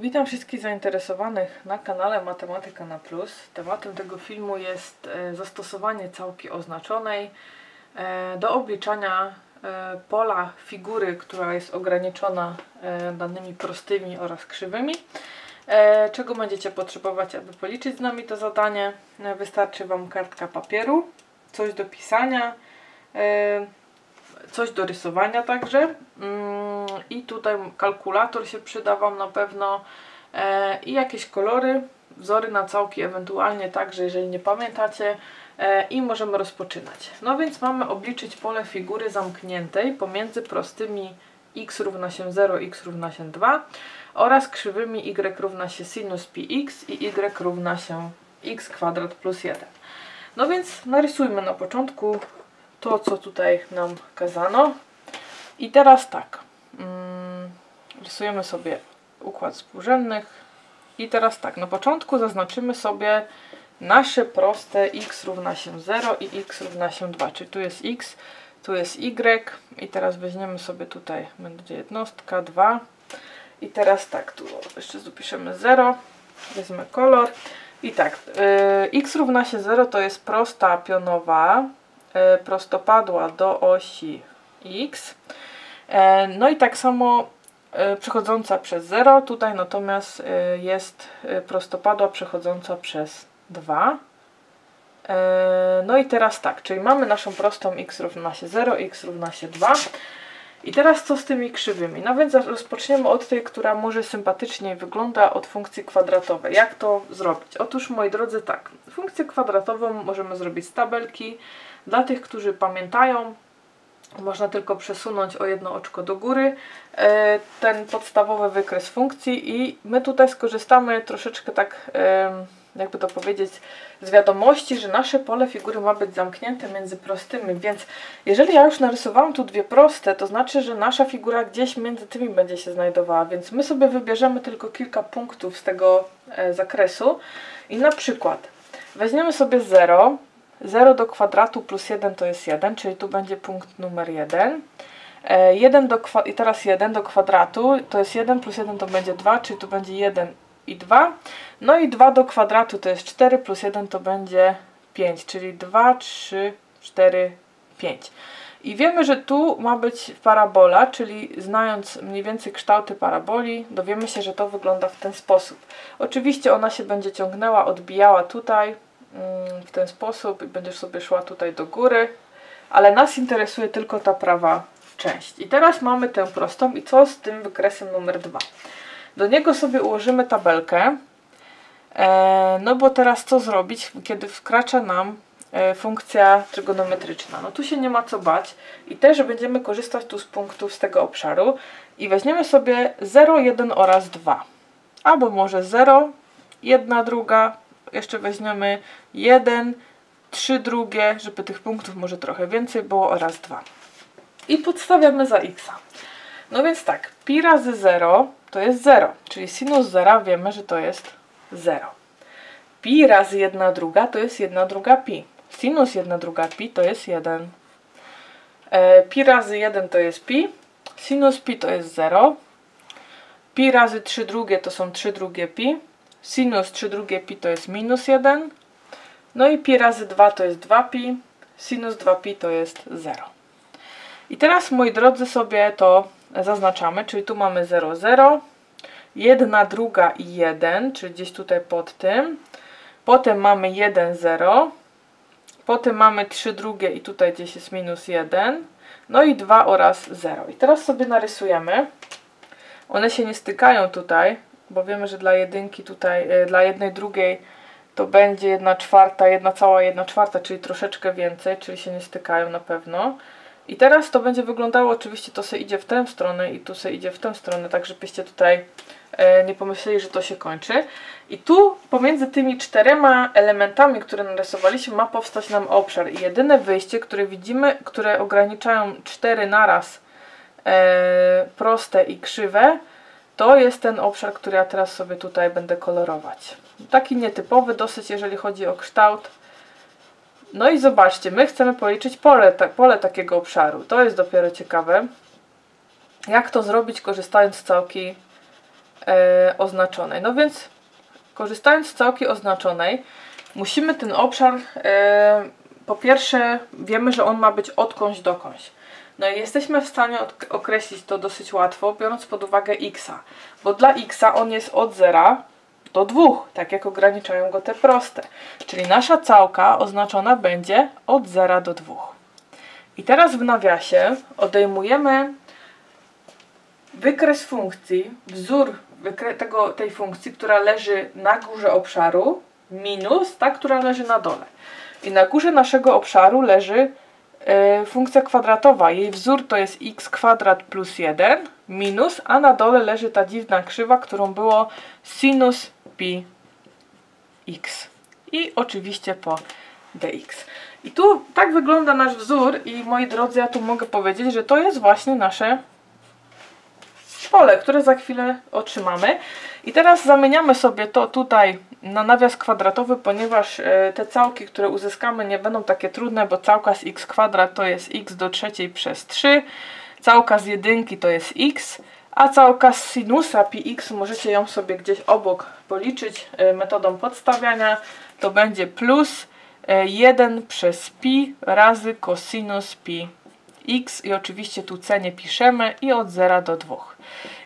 Witam wszystkich zainteresowanych na kanale Matematyka na Plus. Tematem tego filmu jest zastosowanie całki oznaczonej do obliczania pola figury, która jest ograniczona danymi prostymi oraz krzywymi. Czego będziecie potrzebować, aby policzyć z nami to zadanie? Wystarczy Wam kartka papieru, coś do pisania, coś do rysowania także i tutaj kalkulator się przyda Wam na pewno i jakieś kolory, wzory na całki ewentualnie także, jeżeli nie pamiętacie, i możemy rozpoczynać. No więc mamy obliczyć pole figury zamkniętej pomiędzy prostymi x równa się 0, x równa się 2 oraz krzywymi y równa się sinus px i y równa się x kwadrat plus 1. No więc narysujmy na początku to, co tutaj nam kazano. I teraz tak, rysujemy sobie układ współrzędnych i teraz tak, na początku zaznaczymy sobie nasze proste x równa się 0 i x równa się 2, czyli tu jest x, tu jest y i teraz weźmiemy sobie tutaj, będzie jednostka, 2 i teraz tak, tu jeszcze zapiszemy 0, weźmy kolor i tak, x równa się 0 to jest prosta pionowa prostopadła do osi x, no i tak samo przechodząca przez 0, tutaj natomiast jest prostopadła przechodząca przez 2. No i teraz tak, czyli mamy naszą prostą x równa się 0, x równa się 2 i teraz co z tymi krzywymi? No więc rozpoczniemy od tej, która może sympatycznie wygląda, od funkcji kwadratowej. Jak to zrobić? Otóż, moi drodzy, tak, funkcję kwadratową możemy zrobić z tabelki. Dla tych, którzy pamiętają, można tylko przesunąć o jedno oczko do góry ten podstawowy wykres funkcji i my tutaj skorzystamy troszeczkę tak, jakby to powiedzieć, z wiadomości, że nasze pole figury ma być zamknięte między prostymi, więc jeżeli ja już narysowałam tu dwie proste, to znaczy, że nasza figura gdzieś między tymi będzie się znajdowała, więc my sobie wybierzemy tylko kilka punktów z tego zakresu i na przykład weźmiemy sobie 0, 0 do kwadratu plus 1 to jest 1, czyli tu będzie punkt numer 1. 1 do kwadratu to jest 1 plus 1 to będzie 2, czyli tu będzie 1 i 2. No i 2 do kwadratu to jest 4 plus 1 to będzie 5, czyli 2, 3, 4, 5. I wiemy, że tu ma być parabola, czyli znając mniej więcej kształty paraboli, dowiemy się, że to wygląda w ten sposób. Oczywiście ona się będzie ciągnęła, odbijała tutaj w ten sposób i będziesz sobie szła tutaj do góry, ale nas interesuje tylko ta prawa część. I teraz mamy tę prostą i co z tym wykresem numer 2? Do niego sobie ułożymy tabelkę, no bo teraz co zrobić, kiedy wkracza nam funkcja trygonometryczna? No tu się nie ma co bać i też będziemy korzystać tu z punktów z tego obszaru i weźmiemy sobie 0, 1 oraz 2, albo może 0, 1, druga, jeszcze weźmiemy 1, 3 drugie, żeby tych punktów może trochę więcej było, oraz 2. I podstawiamy za x. No więc tak, pi razy 0 to jest 0, czyli sinus 0 wiemy, że to jest 0. Pi razy 1 druga to jest 1 druga pi. Sinus 1 druga pi to jest 1. Pi razy 1 to jest pi, sinus pi to jest 0. Pi razy 3 drugie to są 3 drugie pi. Sinus 3 drugie pi to jest minus 1, no i pi razy 2 to jest 2pi, sinus 2pi to jest 0. I teraz, moi drodzy, sobie to zaznaczamy, czyli tu mamy 0, 0, 1 druga i 1, czyli gdzieś tutaj pod tym, potem mamy 1, 0, potem mamy 3 drugie i tutaj gdzieś jest minus 1, no i 2 oraz 0. I teraz sobie narysujemy, one się nie stykają tutaj, bo wiemy, że dla jedynki tutaj, dla jednej drugiej to będzie 1/4, 1,1/4, czyli troszeczkę więcej, czyli się nie stykają na pewno. I teraz to będzie wyglądało, oczywiście to se idzie w tę stronę i tu se idzie w tę stronę, tak żebyście tutaj nie pomyśleli, że to się kończy. I tu pomiędzy tymi czterema elementami, które narysowaliśmy, ma powstać nam obszar. I jedyne wyjście, które widzimy, które ograniczają 4 naraz proste i krzywe, to jest ten obszar, który ja teraz sobie tutaj będę kolorować. Taki nietypowy dosyć, jeżeli chodzi o kształt. No i zobaczcie, my chcemy policzyć pole takiego obszaru. To jest dopiero ciekawe. Jak to zrobić, korzystając z całki oznaczonej. No więc korzystając z całki oznaczonej musimy ten obszar, po pierwsze wiemy, że on ma być odkądś dokądś. No i jesteśmy w stanie określić to dosyć łatwo, biorąc pod uwagę x-a, bo dla x-a on jest od 0 do 2, tak jak ograniczają go te proste. Czyli nasza całka oznaczona będzie od 0 do 2. I teraz w nawiasie odejmujemy wykres funkcji, wzór tej funkcji, która leży na górze obszaru, minus ta, która leży na dole. I na górze naszego obszaru leży funkcja kwadratowa. Jej wzór to jest x² + 1 minus, a na dole leży ta dziwna krzywa, którą było sinus pi x. I oczywiście po dx. I tu tak wygląda nasz wzór i moi drodzy, ja tu mogę powiedzieć, że to jest właśnie nasze pole, które za chwilę otrzymamy. I teraz zamieniamy sobie to tutaj na nawias kwadratowy, ponieważ te całki, które uzyskamy, nie będą takie trudne, bo całka z x² to jest x³/3, całka z 1 to jest x, a całka z sinusa pi x, możecie ją sobie gdzieś obok policzyć metodą podstawiania, to będzie plus 1/pi razy kosinus pi x i oczywiście tu cenie piszemy i od 0 do 2.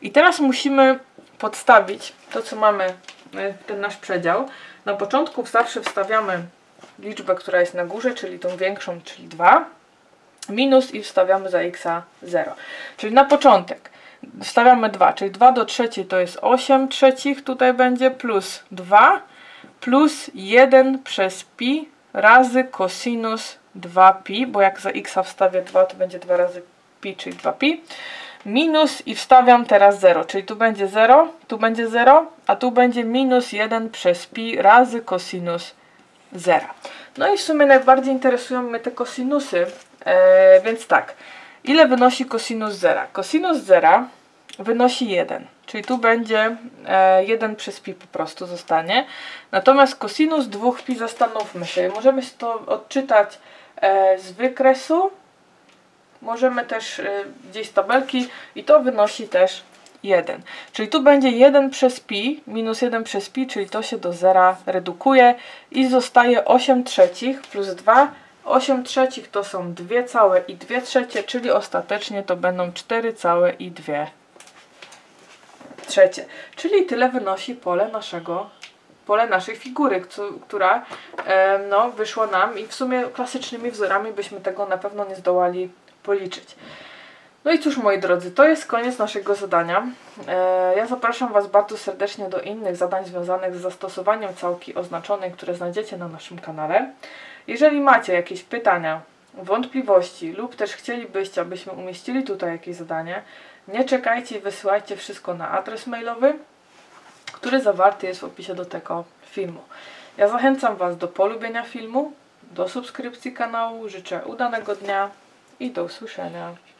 I teraz musimy podstawić to, co mamy, ten nasz przedział. Na początku zawsze wstawiamy liczbę, która jest na górze, czyli tą większą, czyli 2, minus i wstawiamy za x 0. Czyli na początek wstawiamy 2, czyli 2/3 to jest 8/3, tutaj będzie plus 2, plus 1/pi razy kosinus 2pi, bo jak za x wstawię 2, to będzie 2 razy pi, czyli 2pi, minus i wstawiam teraz 0, czyli tu będzie 0, a tu będzie minus 1/pi razy kosinus 0. No i w sumie najbardziej interesują mnie te kosinusy, więc tak, ile wynosi kosinus 0? Kosinus 0 wynosi 1, czyli tu będzie 1/pi po prostu zostanie. Natomiast kosinus 2pi, zastanówmy się, możemy to odczytać z wykresu, możemy też gdzieś z tabelki i to wynosi też 1. Czyli tu będzie 1/pi minus 1/pi, czyli to się do 0 redukuje i zostaje 8/3 plus 2. 8/3 to są 2 całe i 2/3, czyli ostatecznie to będą 4 całe i 2/3. Czyli tyle wynosi pole naszej figury, która no, wyszła nam i w sumie klasycznymi wzorami byśmy tego na pewno nie zdołali policzyć. No i cóż, moi drodzy, to jest koniec naszego zadania. Ja zapraszam Was bardzo serdecznie do innych zadań związanych z zastosowaniem całki oznaczonej, które znajdziecie na naszym kanale. Jeżeli macie jakieś pytania, wątpliwości lub też chcielibyście, abyśmy umieścili tutaj jakieś zadanie, nie czekajcie i wysyłajcie wszystko na adres mailowy, który zawarty jest w opisie do tego filmu. Ja zachęcam Was do polubienia filmu, do subskrypcji kanału, życzę udanego dnia i do usłyszenia.